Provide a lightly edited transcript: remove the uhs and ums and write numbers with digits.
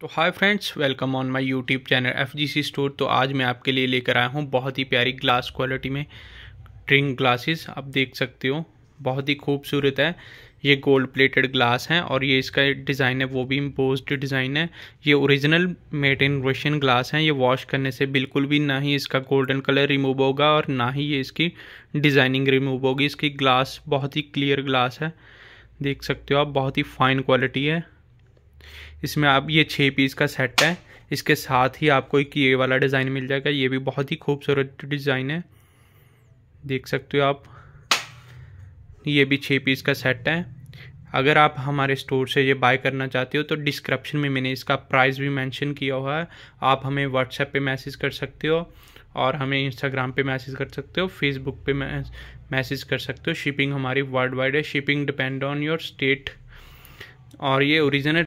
तो hi friends, welcome on my YouTube channel FGC store. तो आज मैं आपके लिए लेकर आया हूँ बहुत ही प्यारी ग्लास क्वालिटी में ड्रिंक ग्लासेस। आप देख सकते हो बहुत ही खूबसूरत है। ये गोल्ड प्लेटेड ग्लास हैं और ये इसका डिज़ाइन है वो भी इम्पोज्ड डिज़ाइन है। ये original made in Russian glass हैं। ये वॉश करने से बिल्कुल भी ना ही इसका गोल्डन कलर रिमूव होगा और ना ही ये इसकी डिज़ाइनिंग रिमूव होगी। इसकी ग्लास बहुत ही क्लियर ग्लास है, देख सकते हो आप, बहुत ही फाइन क्वालिटी है। इसमें आप ये 6 पीस का सेट है, इसके साथ ही आपको एक ये वाला डिज़ाइन मिल जाएगा। ये भी बहुत ही खूबसूरत डिज़ाइन है, देख सकते हो आप। ये भी 6 पीस का सेट है। अगर आप हमारे स्टोर से ये बाय करना चाहते हो तो डिस्क्रिप्शन में मैंने इसका प्राइस भी मेंशन किया हुआ है। आप हमें व्हाट्सएप पे मैसेज कर सकते हो और हमें इंस्टाग्राम पे मैसेज कर सकते हो, फेसबुक पे मैसेज कर सकते हो। शिपिंग हमारी वर्ल्ड वाइड है, shipping depend on your state. और ये ओरिजिनल